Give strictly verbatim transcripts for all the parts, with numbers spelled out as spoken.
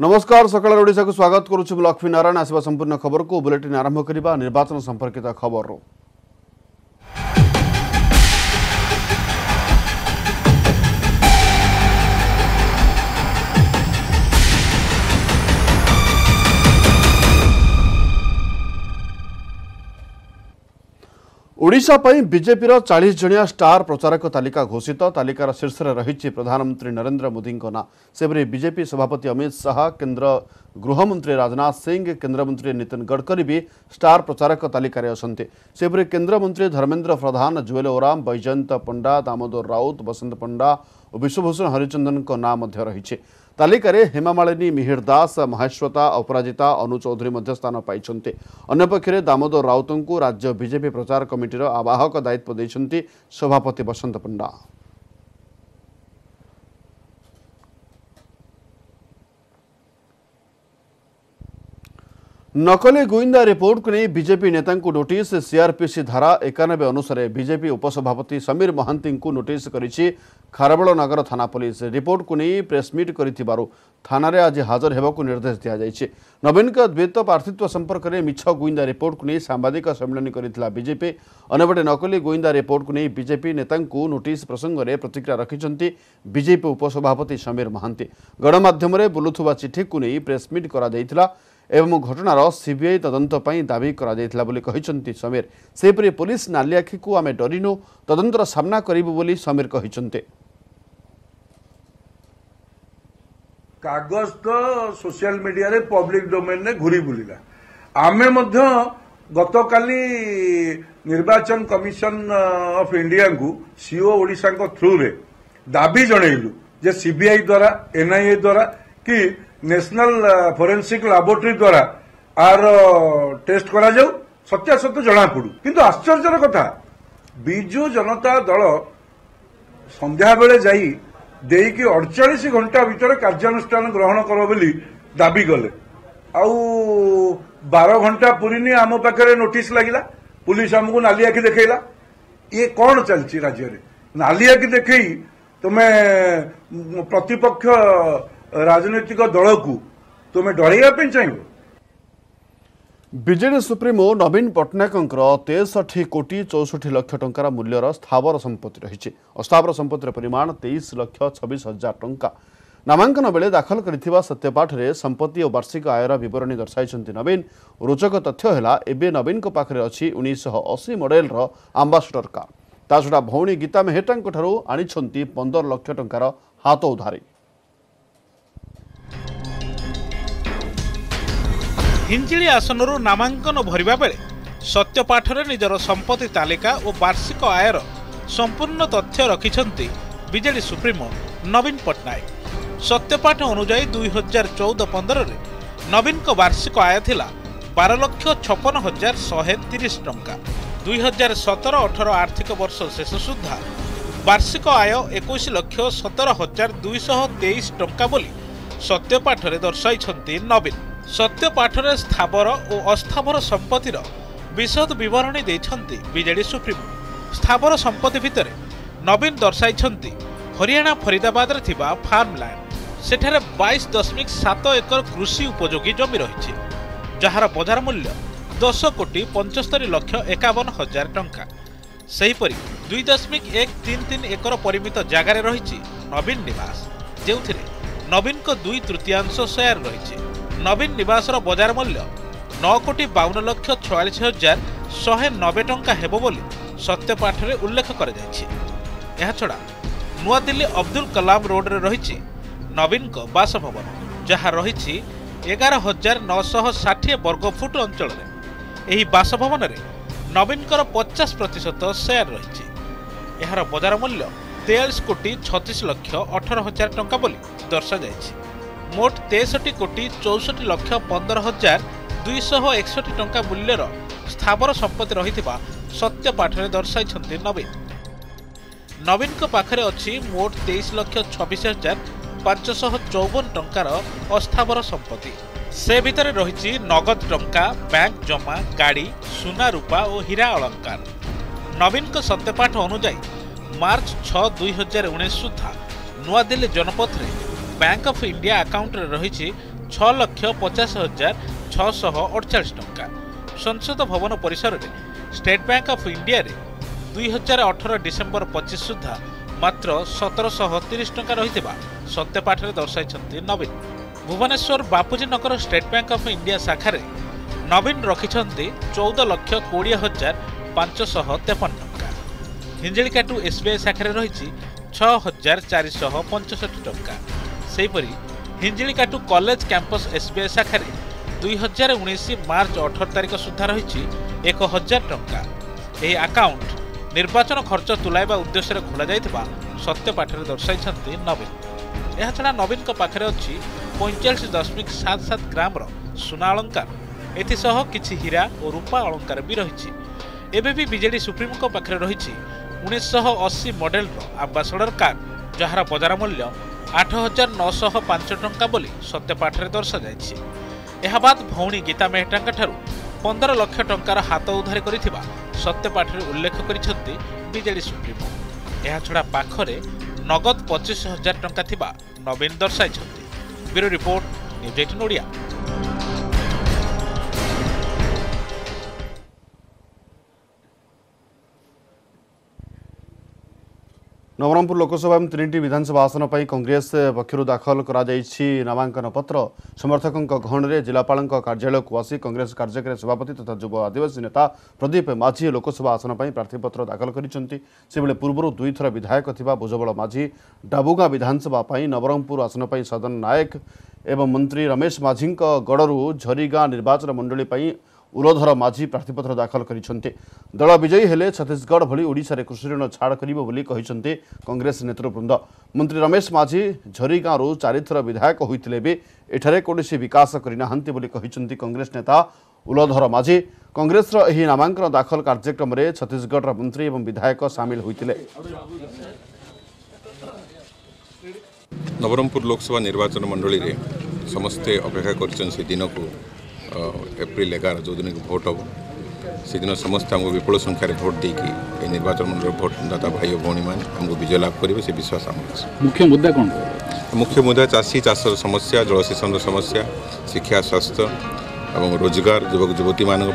नमस्कार सकाळ ओडिशा को स्वागत करुछु लक्ष्मी नारायण आसवा संपूर्ण खबर को बुलेटिन आरंभ करिबा निर्वाचन संपर्कित खबर। ओडिशा पई बीजेपी रो चालीस जणिया स्टार प्रचारक तालिका घोषित। तालिकार शीर्ष रही प्रधानमंत्री नरेंद्र मोदी ना सेपरी बीजेपी सभापति अमित शाह, केंद्र गृहमंत्री राजनाथ सिंह, केंद्रमंत्री नितिन गडकरी भी स्टार प्रचारक तालिकार अंति। सेपरी केंद्रमंत्री धर्मेंद्र प्रधान, जुएल ओराम, बैजयंत पंडा, दामोदर राउत, बसंत पंडा और विश्वभूषण हरिचंदन ना रही। तालिकार हेमामालिनी, मिहिर दास, महेश्वता, अपराजिता, अनु चौधरी स्थान पाई। अन्यपक्ष दामोदर राउत को राज्य बीजेपी प्रचार कमिटीर आवाहक दायित्व देते सभापति बसंत पंडा। नकली गुइंदा रिपोर्ट को नहीं बीजेपी नेता को नोटिस। सीआरपीसी धारा एकानबे अनुसार बीजेपी उपसभापति समीर महांती को नोटिस करी खारबेल नगर थाना पुलिस। रिपोर्ट को नहीं प्रेसमिट कर थाना आज हाजर होगा को निर्देश दीजिए। नवीन का द्वैत प्रार्थित्व संपर्क में मिछ गुइंदा रिपोर्ट को नहीं सांबादिक सम्मेलन करथिला बीजेपी। अन्यपटे नकली गुइंदा रिपोर्ट को नहीं बीजेपी नेता को नोटिस प्रसंग में प्रतिक्रिया रखिंट बीजेपी उपसभापति समीर महांती। गणमाध्यम बुलुवा चिठी को नहीं प्रेसमिट कर एवं घटनार सीबीआई तदंत पर दावी कर समीर। सेपरी पुलिस नालिआखी को आम डरीनु तदंतर सामना करिबु बोली समीर कहते। कागज तो सोशल मीडिया रे पब्लिक डोमेन ने घूरी बुलिला। आमे मध्य गत काली निर्वाचन कमिशन ऑफ इंडिया को सीओ ओडिसा को थ्रू रे दाबी जणैलु जे सीबीआई द्वारा एनआईए द्वारा कि नेशनल फोरेंसिक लैबोरेटरी द्वारा आर टेस्ट करा जाऊ सत्यासत्य जना पड़ू। किंतु आश्चर्य कथा बीजू जनता दल संध्या बेले जाई देकी अड़चाश घंटा भितर कार्यानुष्ठान ग्रहण कर बोली दाबी गले। आउ बारह घंटा पूरीनी आम पाखे नोटिस लगिला। पुलिस आमको नाली आखि देखला। ये कौन चलती राज्य रे नाली आखि देखई तुम्हें प्रतिपक्ष राजनीतिक दल को तुम्हें डर चाहिए। बीजेडी सुप्रिमो नवीन पट्टनायक तेसठी कोटी चौसठी लक्ष टंका मूल्यर स्थावर संपत्ति रही। अस्थावर संपत्तिर परिमाण तेईस लक्ष छब्बीस हजार टंका। नामांकन बेले दाखल करिथिबा सत्यपाठ रे संपत्ति और वार्षिक आयर बरणी दर्शाई नवीन। रोचक तथ्य है एबे नवीन को पाखरे अछि उन्नीस अशी मडेल आंबासडर कार। छड़ा भौणी गीता मेहटा आनी पंदर लक्ष टंकार हाथ उधारी। हिंजिली आसनरू नामांकन भरिबा बेले सत्यपाठरे निजर संपत्ति तालिका और वार्षिक आयर संपूर्ण तथ्य रखिछन्ति बीजेडी सुप्रीमो नवीन पट्टनायक। सत्यपाठ अनुजाई दुई हजार चौदह पंदर नवीन को वार्षिक आय थिला बार लक्ष छप्पन हजार शहे तीस टंका। दुई हजार सतर अठर आर्थिक वर्ष शेष सुधा वार्षिक आय एकुश लक्ष सतर हजार दुईश तेईस टंका बोली सत्यपाठरे दर्शाई नवीन। सत्यपाठरे स्थावर और अस्थावर संपत्तिर विशद बरणी देछन्ति बीजेडी सुप्रीमो। स्थावर संपत्ति भितर नवीन दर्शाई हरियाणा फरीदाबाद रे थिबा फार्मलैंड सेठारे बाईस दशमिक सात एकर कृषि उपयोगी जमी रही जार बजार मूल्य दस कोटी पंचस्तरी लक्ष एकावन हजार टंका। सेहीपरि दुई दशमिक एक तीन तीन एकर परिमित जगार रही नवीन निवास जो नवीन को दुई तृतीयांश शेयर रही। नवीन निवास बजार मूल्य नौ कोटी बावन लक्ष छियालीस हजार शहे नबे टंका हेबो बोली सत्यपाठ रे उल्लेख कर जायछि। एहा छड़ा नुआ दिल्ली अब्दुल कलाम रोड रे रहिछि नवीन को बासभवन जहाँ रहिछि एगार हजार नौश षाठी वर्ग फुट अंचल रे। एही बासभवन रे नवीन कर पचास प्रतिशत शेयर रहिछि। एहार बजार मूल्य तेयालीस कोटी छत्तीस लक्ष अठारह हजार टंका बोली दर्शा जायछि। मोट तेसठी कोटी चौसठ लक्ष पंदर हजार दुईश एकसठ टंका मूल्यर स्थावर संपत्ति रही सत्यपाठ में दर्शाई नवीन। नवीन को पाखे अच्छी मोट तेईस लक्ष छब्बीस हजार पांचश चौवन टंकार अस्थावर संपत्ति। से भितर रही नगद टंका, बैंक जमा, गाड़ी, सुना रूपा और हीरा अलंकार। नवीन को सत्यपाठ अनुजाई मार्च छः दुई हजार उन्नीस सुधा नुआदिल्ली जनपथ में बैंक ऑफ इंडिया अकाउंट रही छह लाख पचास हजार छह अड़चाश टंका। संसद भवन परिसर में स्टेट बैंक ऑफ इंडिया रे दुई हजार अठर डिसेम्बर पचिश सुधा मात्र सतरशह तीस टंका रही सत्यपाठ में दर्शाई Naveen. Bhubaneswar Bapuji Nagar state bank of India शाखा रे नवीन रखी चौदह लाख बीस हजार पांचशह तेपन टंका। हिंजिलिकाटू एसबीआई शाखा रही छह हजार चार शह पंचष्टि टंका। सेहीपरि हिंजिलिकाटू कॉलेज कैंपस एसबीआई शाखा रे दुई हजार उन्नीस मार्च अठर तारिख सुधा रही एक हजार टंका। यह आकाउंट निर्वाचन खर्च तुलाइवा उद्देश्य खोल जाइथिबा सत्यपाठ में दर्शाई नवीन। यह छड़ा नवीन पाखे अच्छी पैंचाश दशमिक सात सात ग्राम सुना अलंकार एसह कि हीरा और रूपा अलंकार भी रही। एबी बीजेडी सुप्रीमो पाखे रही उन्नीस अशी मडेलर आम्बासडर कार्ड जार बजार मूल्य आठ हजार नौश पांच टंका सत्यपाठ में दर्शा जा। बाद भौणी गीता मेहटा पंदर लक्ष टंकार हाथ उधारी कर सत्यपाठ में उल्लेख करिसेंती बीजेडी सुप्रीमो। यह छड़ा पाखरे नगद पचिश हजार टंका थिबा नवीन दर्शाई। ब्यूरो रिपोर्ट न्यूज अठारह ओडिया। नवरंगपुर लोकसभा एवं त्रिनिटी विधानसभा आसन पर कांग्रेस पक्षर दाखल नामांकन पत्र समर्थकों गहणरे जिलापाल कार्यालय को आसी कांग्रेस कार्यकारी सभापति तथा युव आदिवासी नेता प्रदीप माझी लोकसभा आसन पर प्रार्थीपत्र दाखल कर पूर्व दुई थर विधायक थिबा भुजबल माझी डाबुगा विधानसभा नवरंगपुर आसन पर सदन नायक एवं मंत्री रमेश माझी गड़ू झरीगाँ निर्वाचन मंडली उलोधर माझी प्रार्थीपत्र दाखल करिसेंते। दल विजयी हेले छत्तीसगढ़ भली ओडिसा कृषि ऋण छाड़ करिबो बोली कहिसेंते कांग्रेस नेतृवृंद। मंत्री रमेश माझी झरीगाँव चारिथर विधायक होइतिले बे एठारे कोनोसी विकास करिनाहांते बोली कहिसेंते कांग्रेस नेता उलोधर माझी। कांग्रेस एही नामांकन दाखल कार्यक्रम में छत्तीसगढ़ मंत्री एवं विधायक सामिल होइतिले। नवरंगपुर लोकसभा निर्वाचन मंडली रे समस्ते अपेक्षा करिसें से दिन को एप्रिल एगार जो दिन भोट हम से दिन समस्त आमको विपुल संख्यार भोट देकी निर्वाचन मंडल भोटदाता भाई और भौणी मैंने आमको विजय लाभ करेंगे से विश्वास आम। मुख्य मुद्दा कौन? मुख्य मुद्दा चाषी चाषर समस्या जलसेचन समस्या शिक्षा स्वास्थ्य और रोजगार युवक युवती मान।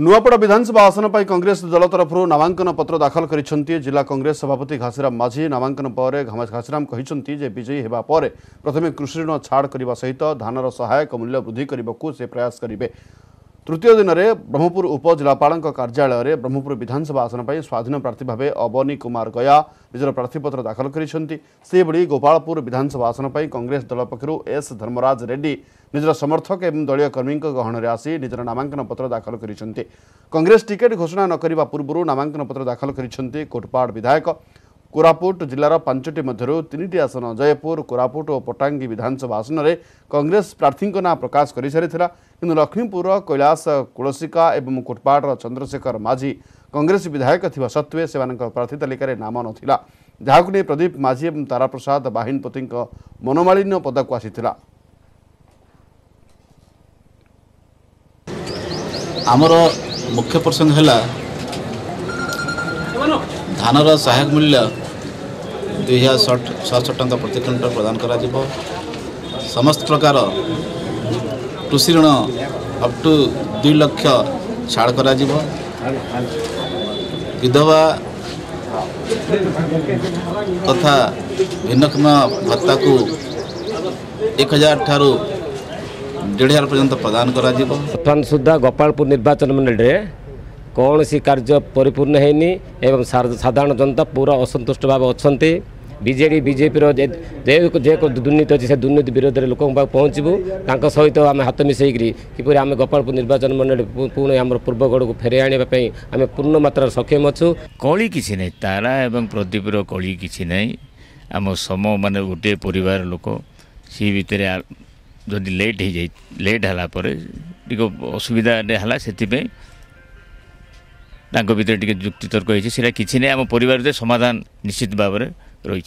नुआपड़ा विधानसभा आसन पर कांग्रेस दल तरफ नामांकन पत्र दाखल कर जिला कांग्रेस सभापति घासीराम माझी नामांकन पर घासीराम कहते विजयी होगा पर प्रथमे कृषि ऋण छाड़ करने सहित धानर सहायक मूल्य वृद्धि करने प्रयास करेंगे। तृतीय दिन में ब्रह्मपुर उपजिलापाल कार्यालय में ब्रह्मपुर विधानसभा आसन पर स्वाधीन प्रार्थी भाव अवनी कुमार गया निजर प्रार्थीपत्र दाखल करबड़ी। गोपालपुर विधानसभा आसन पर कांग्रेस दल पक्षर एस धर्मराज रेड्डी निजर समर्थक एवं दलीय कर्मी गहन में आसी निजर नामांकन पत्र दाखल करते। कांग्रेस टिकेट घोषणा न करने पूर्व नामांकन पत्र दाखल करते कोटपाड़ विधायक। कोरापुट जिलार पांचटी मध्य तीन आसन जयपुर कोरापुट और पटांगी विधानसभा आसन में कांग्रेस प्रार्थी ना प्रकाश कर सारी किंतु लक्ष्मीपुर कैलाश कुलसिका एवं कोटपाड़ चंद्रशेखर माझी कांग्रेस विधायक थिबा सत्वे से प्रार्थी तालिकार नाम नाला जहां प्रदीप माझी एवं ताराप्रसाद बाहिनपति मनोमालिन्य पदक आसी। आमर मुख्य प्रसंग है धानर सहायक मूल्य दुई हजार षठ छः टंका प्रति क्विंटल प्रदान करा कर समस्त प्रकार कृषि ऋण अप टू दुई लक्ष छाड़ कर विधवा तथा भिन्नक्षम भत्ता को एक हजार ठारू डेढ़ हजार पर्यंत प्रदान कर सुधा। गोपालपुर निर्वाचन मंडल कौन सी कार्य परिपूर्ण हैनी एवं साधारण जनता पूरा असंतुष्ट भाव अच्छा। बीजेडी बीजेपी दुर्नीति अच्छी से दुर्नीति विरोध में लोक पहुँचू सहित आम हाथ मिसेकरी किपर आम गोपालपुर निर्वाचन मंडल पुणी आम पूर्वगढ़ को फेर आने आम पूर्ण मात्रा सक्षम अच्छू। कली किसी ना तारा एवं प्रदीपर कली किसी ना आम सम मान गोटे परिवार लोक सी भितर जदि लेट हो जाए लेट हालापर टी असुविधा है से भितर जुक्ति तर्क होता किसी ना आम पर समाधान निश्चित भाव में रही।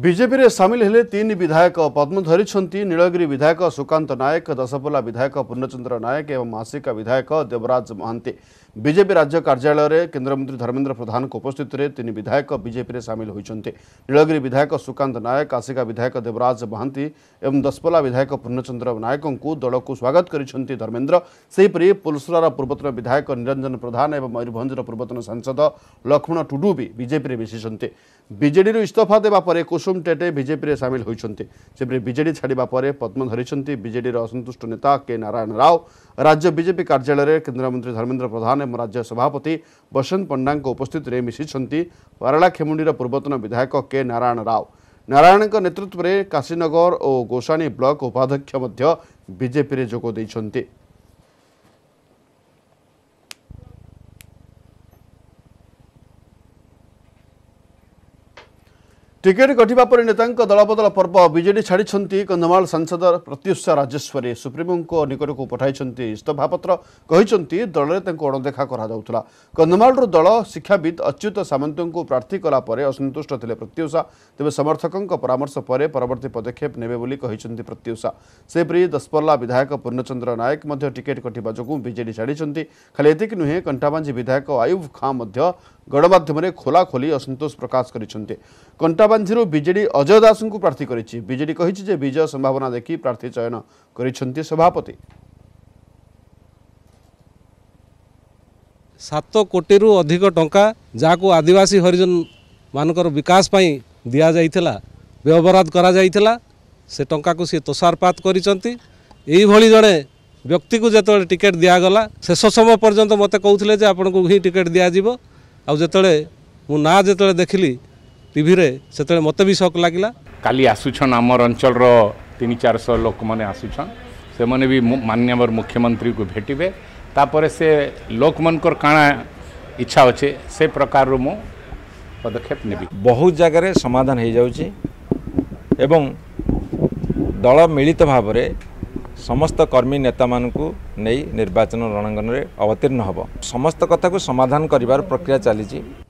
बीजेपी रे सामिल हेले तीन विधायक पद्म धरी नीलगिरी विधायक सुकांत नायक दशपल्ला विधायक पूर्णचंद्र नायक एवं मासिका विधायक देवराज महांती। बीजेपी राज्य कार्यालय में केन्द्रमंत्री धर्मेन्द्र प्रधान उपस्थित रे तीन विधायक बीजेपी सामिल होते। नीलगिरी विधायक सुकांत नायक, आसिका विधायक देवराज महांती एवं दसपला विधायक पूर्णचंद्र नायक को दल को स्वागत कर धर्मेन्द्र। सेहीपरि पुलसरार पूर्वतन विधायक निरंजन प्रधान और मयूरभंजर पूर्वतन सांसद लक्ष्मण टुडू भी बीजेपी मिशिंट। बीजेडी इस्तीफा देवापर कुसुम टेटे बीजेपी सामिल होती। सेपरि बीजेडी छाड़ा पर पद्म धरी बीजेडी असंतुष्ट नेता के नारायण राव। राज्य बीजेपी कार्यालय में केन्द्रमंत्री धर्मेन्द्र प्रधान और राज्य सभापति बसंत पंडा उपस्थित में मिशिंट पारालाखेमुंडीर पूर्वतन विधायक के नारायण राव। नारायण के नेतृत्व में काशीनगर और गोसाणी ब्लॉक उपाध्यक्ष बीजेपी जोग देइछन्ते। टिकेट कटिवा पर नेतांका दलबदल पर्व बीजेडी छाड़ी कंधमाल सांसद प्रत्युषा राजेश्वरी सुप्रीमो निकटक पठाई इस्तफापत्र। दल ने अणदेखा करा। कंधमाल दल शिक्षाविद अच्युत सामंत को प्रार्थी कलापर असंतुष्ट थे प्रत्युषा। तेज समर्थकों परामर्श पर परवर्त पदक्षेप ने प्रत्युषा। सेपरि दसपल्ला विधायक पूर्णचंद्र नायक टिकेट कटिवा जो बीजेडी छाड़ी। खाली एति नुहे कंटाबांझी विधायक आयुब खान गणमाध्यम खोलाखोली असंतोष प्रकाश कर। पंजीरू बीजेडी अजय दास को प्रार्थी करिछि। बीजेडी कहिछि जे विजय संभावना देखि प्रार्थी चयन करिछन्ति सभापति। सात कोटी रु अधिक टंका जाको आदिवासी हरिजन मानकर विकास पई दिया जाइथिला व्यवहारात करा जाइथिला से टंका को से तोसारपात करिछन्ति। एई भली जणे व्यक्ति को जतले टिकट दिया गला शेष समय पर्यंत मते कहउथिले जे आपण को ही टिकट दिया जिवो। आ जतले मु ना जतले देखिली टीवी रे से मत भी शक लगला। काली आसुछन आमर अंचल तीन चार सौ लोक मैंने आसुछन से मैंने भी माननीय मुख्यमंत्री को भेटिबे। तापर से लोक मन कर काना इच्छा अच्छे से प्रकार रो मो पदक्षेप नेबी। बहुत जगह समाधान हो जाउची एवं दल मिलित भाव समस्त कर्मी नेता मानू नहीं निर्वाचन रणांगन में अवतीर्ण हम समस्त कथा को समाधान कर प्रक्रिया चली।